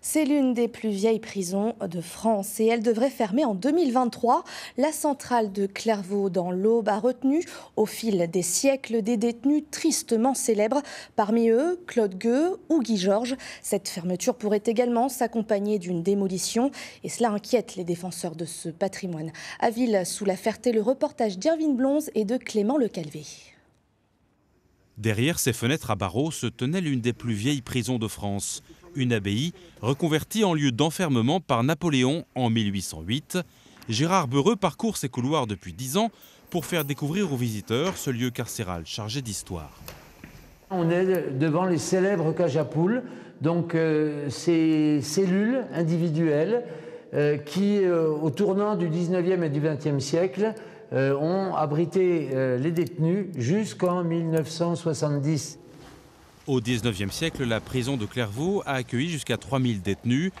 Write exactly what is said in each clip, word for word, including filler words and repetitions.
C'est l'une des plus vieilles prisons de France et elle devrait fermer en deux mille vingt-trois. La centrale de Clairvaux dans l'Aube a retenu au fil des siècles des détenus tristement célèbres. Parmi eux, Claude Gueux ou Guy Georges. Cette fermeture pourrait également s'accompagner d'une démolition et cela inquiète les défenseurs de ce patrimoine. À Ville, sous la Ferté, le reportage d'Irvine Blonze et de Clement Le Calve. Derrière ces fenêtres à barreaux se tenait l'une des plus vieilles prisons de France, une abbaye reconvertie en lieu d'enfermement par Napoléon en mille huit cent huit. Gérard Bereux parcourt ses couloirs depuis dix ans pour faire découvrir aux visiteurs ce lieu carcéral chargé d'histoire. On est devant les célèbres cages à poules, donc euh, ces cellules individuelles euh, qui, euh, au tournant du dix-neuvième et du vingtième siècle, Euh, ont abrité euh, les détenus jusqu'en mille neuf cent soixante-dix. Au dix-neuvième siècle, la prison de Clairvaux a accueilli jusqu'à trois mille détenus.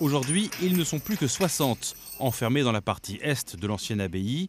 Aujourd'hui, ils ne sont plus que soixante, enfermés dans la partie est de l'ancienne abbaye.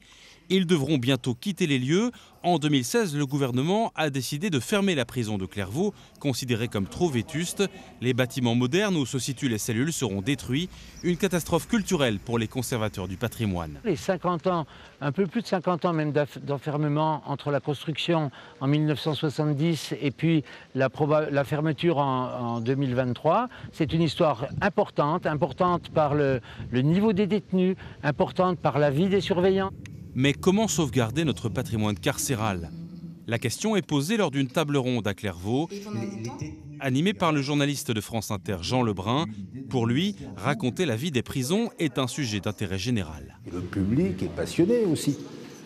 Ils devront bientôt quitter les lieux. En deux mille seize, le gouvernement a décidé de fermer la prison de Clairvaux, considérée comme trop vétuste. Les bâtiments modernes où se situent les cellules seront détruits. Une catastrophe culturelle pour les conservateurs du patrimoine. Les cinquante ans, un peu plus de cinquante ans même d'enfermement entre la construction en mille neuf cent soixante-dix et puis la, la fermeture en, en deux mille vingt-trois, c'est une histoire importante, importante par le, le niveau des détenus, importante par la vie des surveillants. Mais comment sauvegarder notre patrimoine carcéral? La question est posée lors d'une table ronde à Clairvaux, animée par le journaliste de France Inter Jean Lebrun. Pour lui, raconter la vie des prisons est un sujet d'intérêt général. Le public est passionné aussi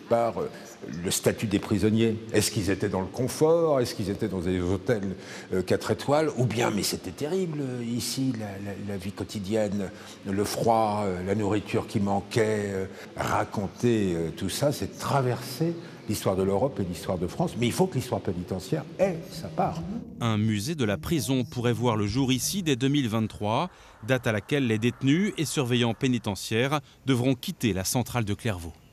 par le statut des prisonniers. Est-ce qu'ils étaient dans le confort? Est-ce qu'ils étaient dans des hôtels quatre étoiles? Ou bien, mais c'était terrible ici, la, la, la vie quotidienne, le froid, la nourriture qui manquait. Raconter tout ça, c'est traverser l'histoire de l'Europe et l'histoire de France. Mais il faut que l'histoire pénitentiaire ait sa part. Un musée de la prison pourrait voir le jour ici dès deux mille vingt-trois, date à laquelle les détenus et surveillants pénitentiaires devront quitter la centrale de Clairvaux.